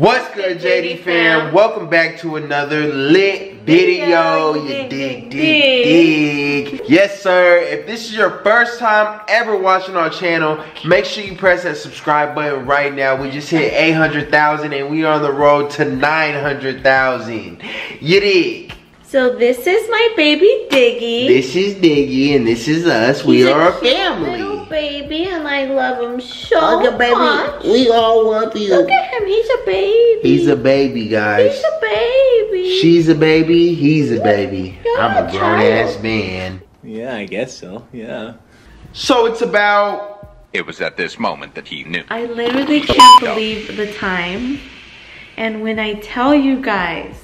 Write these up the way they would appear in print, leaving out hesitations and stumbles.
What's good, JD fam? Welcome back to another lit video. You dig. Yes sir, if this is your first time ever watching our channel, make sure you press that subscribe button right now. We just hit 800,000 and we are on the road to 900,000. You dig. So this is my baby Diggy. This is Diggy and this is us. We are a family. Little baby, and I love him so much. We all love you. Look at him, he's a baby. He's a baby, guys. He's a baby. She's a baby, he's a baby. I'm a grown ass man. Yeah, I guess so, yeah. So it's about... It was at this moment that he knew. I literally can't believe the time. And when I tell you guys,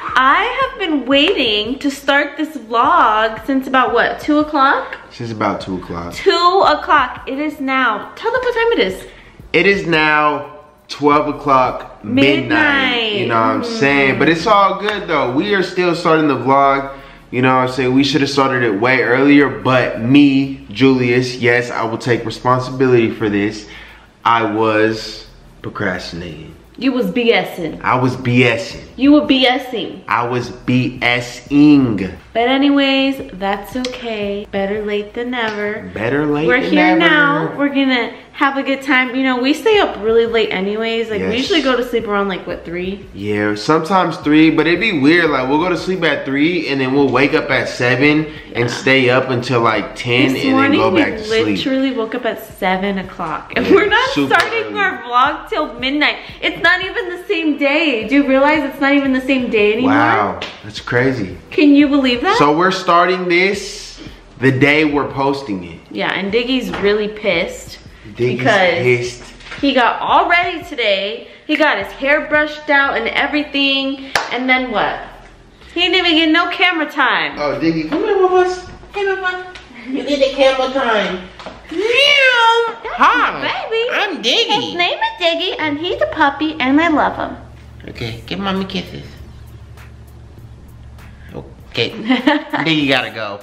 I have been waiting to start this vlog since about what, 2 o'clock? Since about 2 o'clock. 2 o'clock, it is now. Tell them what time it is. It is now 12 o'clock midnight. You know what I'm saying? But it's all good though. We are still starting the vlog. You know what I'm saying? We should have started it way earlier, but me, Julius, yes, I will take responsibility for this. I was procrastinating. You was BSing. I was BSing. You were BSing. I was BSing. But anyways, that's okay. Better late than never. Better late than never. We're here now. We're gonna have a good time. You know, we stay up really late anyways. Like, yes. We usually go to sleep around like, what, 3? Yeah, sometimes 3, but it'd be weird. Like, we'll go to sleep at 3 and then we'll wake up at 7 and stay up until like 10 and then go back to sleep. This morning we literally woke up at 7 o'clock. And yeah, we're not starting our vlog till midnight. It's not even the same day. Do you realize it's not even the same day anymore? Wow, that's crazy. Can you believe that? So we're starting this the day we're posting it. Yeah, and Diggy's really pissed. Because he got all ready today. He got his hair brushed out and everything. And then what? He didn't even get no camera time. Oh, Diggy, come here with us. Hey, Mama. You get the camera time. Hi, baby. I'm Diggy. His name is Diggy, and he's a puppy, and I love him. Okay, give Mommy kisses. Okay. Diggy gotta go.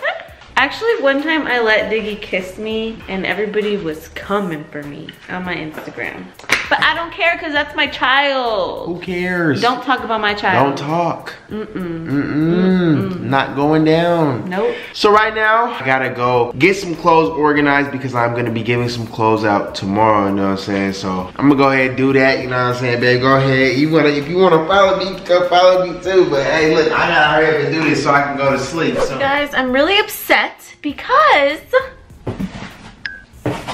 Actually, one time I let Diggy kiss me and everybody was coming for me on my Instagram. But I don't care because that's my child. Who cares? Don't talk about my child. Don't talk. Not going down. Nope. So right now, I gotta go get some clothes organized because I'm gonna be giving some clothes out tomorrow, you know what I'm saying? So I'm gonna go ahead and do that, you know what I'm saying, babe? Go ahead. If you wanna follow me, go follow me too. But hey, look, I gotta hurry up and do this so I can go to sleep. So. Guys, I'm really upset. Because,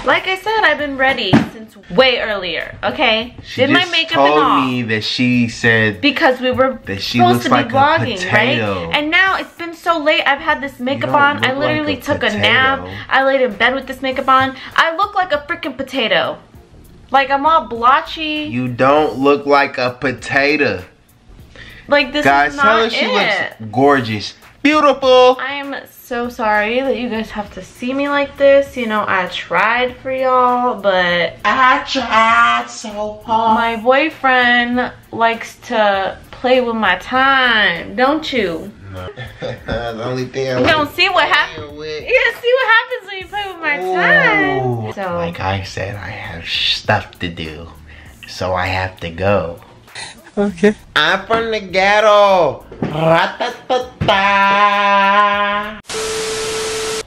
like I said, I've been ready since way earlier. Okay, she did my makeup and all. She told me that she said because we were supposed to be vlogging, right? And now it's been so late. I've had this makeup on. I literally took a nap. I laid in bed with this makeup on. I look like a freaking potato. Like I'm all blotchy. You don't look like a potato. Like this is not it. Guys, tell her she looks gorgeous. Beautiful. I am so sorry that you guys have to see me like this. You know, I tried for y'all, but I tried so hard. My boyfriend likes to play with my time, don't you? No. The only thing I don't see what happens. Yeah, see what happens when you play with my time. So, like I said, I have stuff to do, so I have to go. Okay. I'm from the ghetto.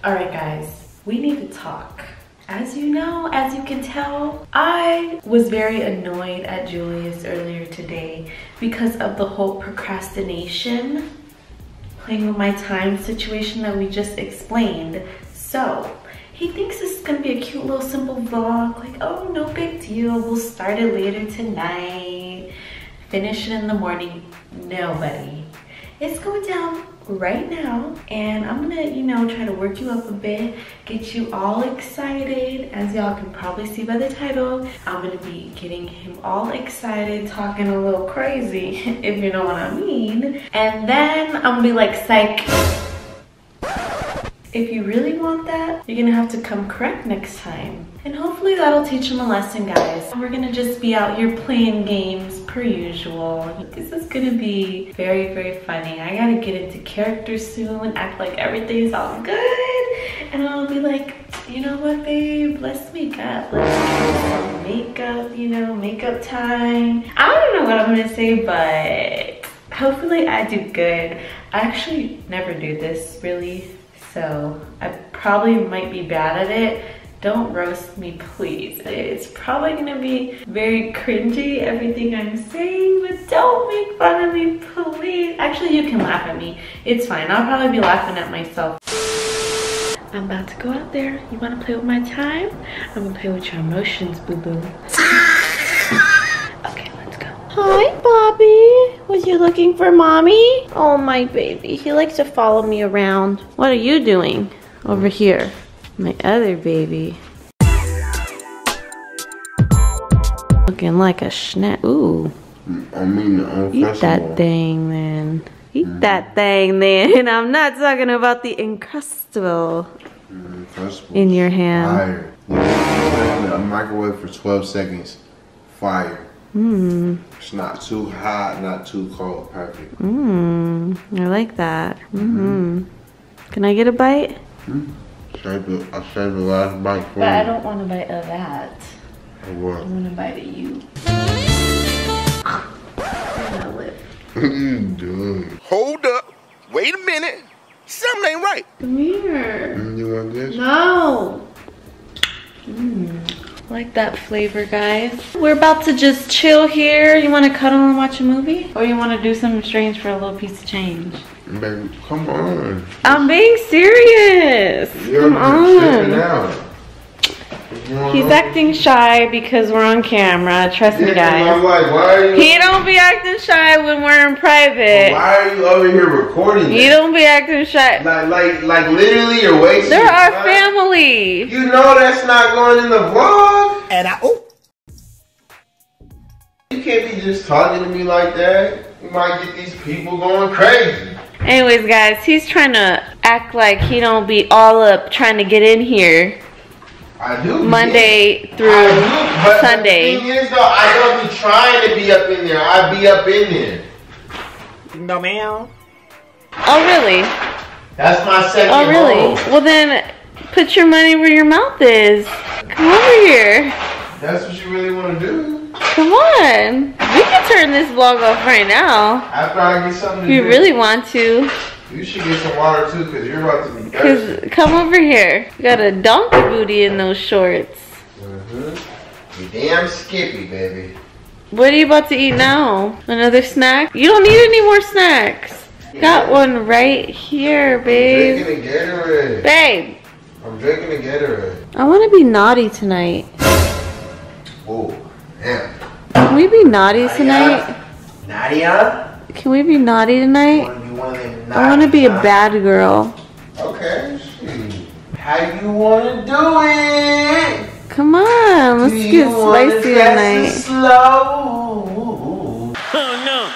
Alright guys, we need to talk. As you know, as you can tell, I was very annoyed at Julius earlier today because of the whole procrastination, playing with my time situation that we just explained. So, he thinks this is gonna be a cute little simple vlog, like, oh, no big deal, we'll start it later tonight. Finish it in the morning. No, buddy. It's going down right now, and I'm gonna, you know, try to work you up a bit, get you all excited. As y'all can probably see by the title, I'm gonna be getting him all excited, talking a little crazy, if you know what I mean. And then I'm gonna be like, psych. If you really want that, you're gonna have to come correct next time. And hopefully that'll teach him a lesson, guys. We're gonna just be out here playing games per usual. This is gonna be very, very funny. I gotta get into character soon, act like everything's all good. And I'll be like, you know what, babe? Let's make up. Let's make makeup, you know, makeup time. I don't know what I'm gonna say, but hopefully I do good. I actually never do this really, so I probably might be bad at it. Don't roast me, please. It's probably gonna be very cringy, everything I'm saying, but don't make fun of me, please. Actually, you can laugh at me. It's fine. I'll probably be laughing at myself. I'm about to go out there. You want to play with my time? I'm going to play with your emotions, boo-boo. Okay, let's go. Hi, Bobby. Was you looking for mommy? Oh, my baby. He likes to follow me around. What are you doing over here? My other baby. Looking like a schnack. Ooh. I mean, eat that thing, man. Eat that thing then, and I'm not talking about the Uncrustable in your hand. Fire. A microwave for 12 seconds. Fire. Mm. It's not too hot, not too cold. Perfect. Mm. I like that. Mm-hmm. Can I get a bite? I'll save the last bite for you. But I don't want a bite of that. I want a bite of you. What are you doing? Hold up. Wait a minute. Something ain't right. Come here. You want this? No. I like that flavor, guys. We're about to just chill here. You want to cuddle and watch a movie? Or you want to do something strange for a little piece of change? Baby, come on. I'm being serious. Come on. He's acting shy because we're on camera. Trust me, guys. I'm like, why are you... He don't be acting shy when we're in private. Why are you over here recording this? You don't be acting shy. Like literally, you're wasting time. They're our family. You know that's not going in the vlog. And you can't be just talking to me like that. You might get these people going crazy. Anyways, guys, he's trying to act like he don't be all up trying to get in here. I do. Monday through Sunday. The thing is, though, I don't be trying to be up in there. I be up in there. No, ma'am. Oh, really? That's my second home. Oh, really? Home. Well, then put your money where your mouth is. Come over here. That's what you really want to do. Come on. We can turn this vlog off right now. After I get something to do. If you really want to. You should get some water too, cause you're about to be thirsty. Come over here. You got a donkey booty in those shorts. You damn skippy, baby. What are you about to eat now? Another snack? You don't need any more snacks. Yeah. Got one right here, babe. I'm drinking a Gatorade. Babe. I'm drinking a Gatorade. I want to be naughty tonight. Oh, man. Can we be naughty tonight? Nadia? Can we be naughty tonight? I want to be a bad girl. Okay. How you want to do it? Come on, let's get spicy tonight. Slow. Oh no,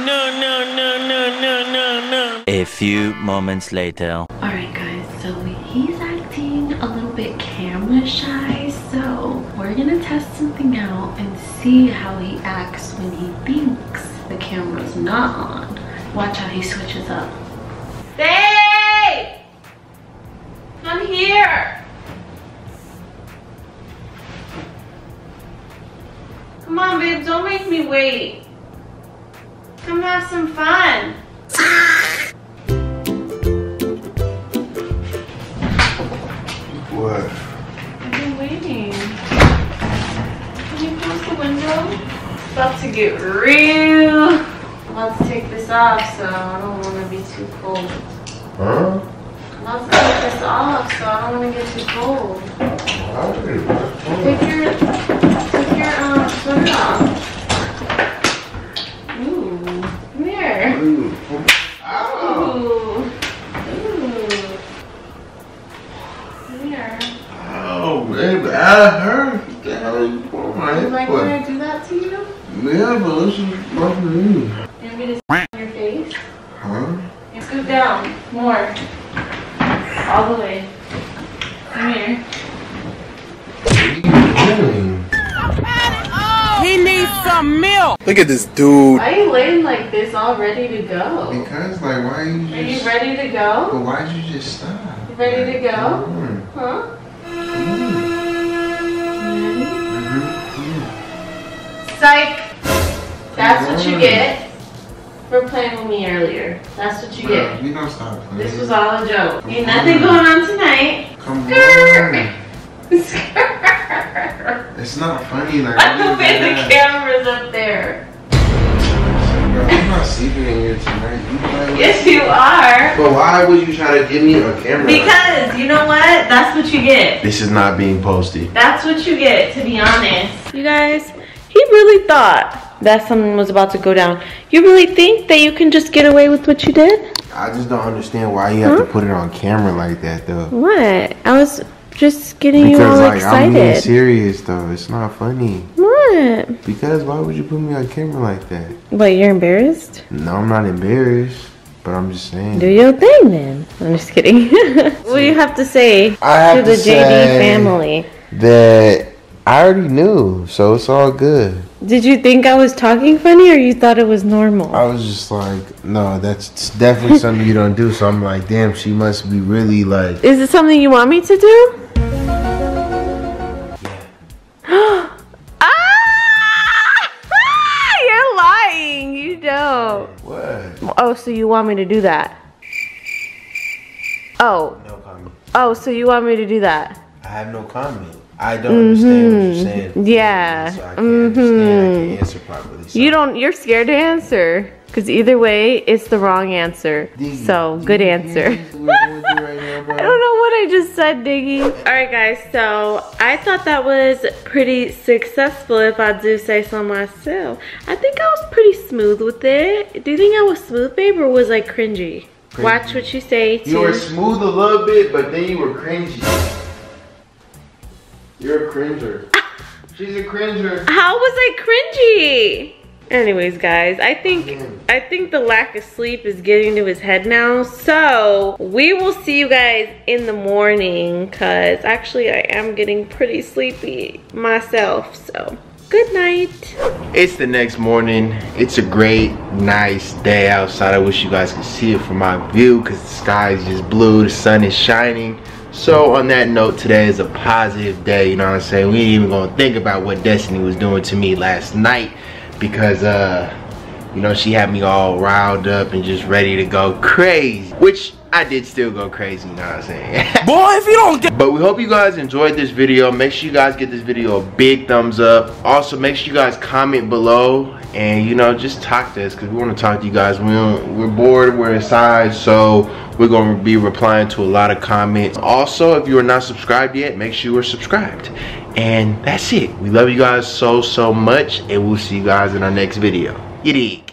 no, no, no, no, no, no, no. A few moments later. All right, guys. So he's acting a little bit camera shy. So we're gonna test something out and see how he acts when he thinks the camera's not on. Watch how he switches up. Babe! Come here! Come on, babe, don't make me wait. Come have some fun. What? I've been waiting. Can you close the window? It's about to get real. I'm about to take this off, so I don't want to be too cold. Huh? I'm about to take this off, so I don't want to get too cold. Take your sweater off. Ooh, come here. Ooh. Ow. Ooh. Come here. Oh, baby, that hurt. That hurt. You like when I do that to you? Yeah, but this is fucking me. Down more, all the way. Come here. He needs some milk. Look at this dude. Why are you laying like this, all ready to go? Because, like, why are you? Just, are you ready to go? But why'd you just stop? You ready to go? Huh? Mm-hmm. Psych. That's what you get for playing with me earlier. That's what you get. You don't stop playing. This was all a joke. Ain't nothing going on tonight. Come on. It's not funny. Like, I don't think the camera's up there. I'm not sleeping in here tonight. Yes, you are. But why would you try to give me a camera? Because, you know what? That's what you get. This is not being posted. That's what you get, to be honest. You guys, he really thought that something was about to go down. You really think that you can just get away with what you did? I just don't understand why you have to put it on camera like that, though. What? I was just getting you all excited. I'm being serious, though. It's not funny. What? Because why would you put me on camera like that? Wait, you're embarrassed? No, I'm not embarrassed. But I'm just saying. Do your thing, then. I'm just kidding. What do you have to say to the JD family? That I already knew, so it's all good. Did you think I was talking funny, or you thought it was normal? I was just like, no, that's definitely something you don't do. So I'm like, damn, she must be really like. Is it something you want me to do? Oh, so you want me to do that? Oh. No comment. Oh, so you want me to do that? I have no comment. I don't understand what you're saying. Yeah. So I can't understand. I can't answer properly. So. You don't. You're scared to answer because either way, it's the wrong answer. Diggy, so good answer. I don't know what I just said, Diggy. All right, guys. So I thought that was pretty successful, if I do say so myself. I think I was pretty smooth with it. Do you think I was smooth, babe, or was I cringy? Watch what you say. You were smooth a little bit, but then you were cringy. You're a cringer. She's a cringer. How was I cringy? Anyways, guys, I think the lack of sleep is getting to his head now. So we will see you guys in the morning, because actually I am getting pretty sleepy myself. So good night. It's the next morning. It's a great, nice day outside. I wish you guys could see it from my view, because the sky is just blue. The sun is shining. So on that note, today is a positive day. You know what I'm saying? We ain't even gonna think about what Destiny was doing to me last night. Because, you know, she had me all riled up and just ready to go crazy. Which, I did still go crazy, you know what I'm saying? Boy, if you don't get- But we hope you guys enjoyed this video. Make sure you guys give this video a big thumbs up. Also, make sure you guys comment below. And, you know, just talk to us. Because we want to talk to you guys. We're bored, we're inside, so we're going to be replying to a lot of comments. Also, if you are not subscribed yet, make sure you are subscribed. And that's it. We love you guys so, so much. And we'll see you guys in our next video. You dig?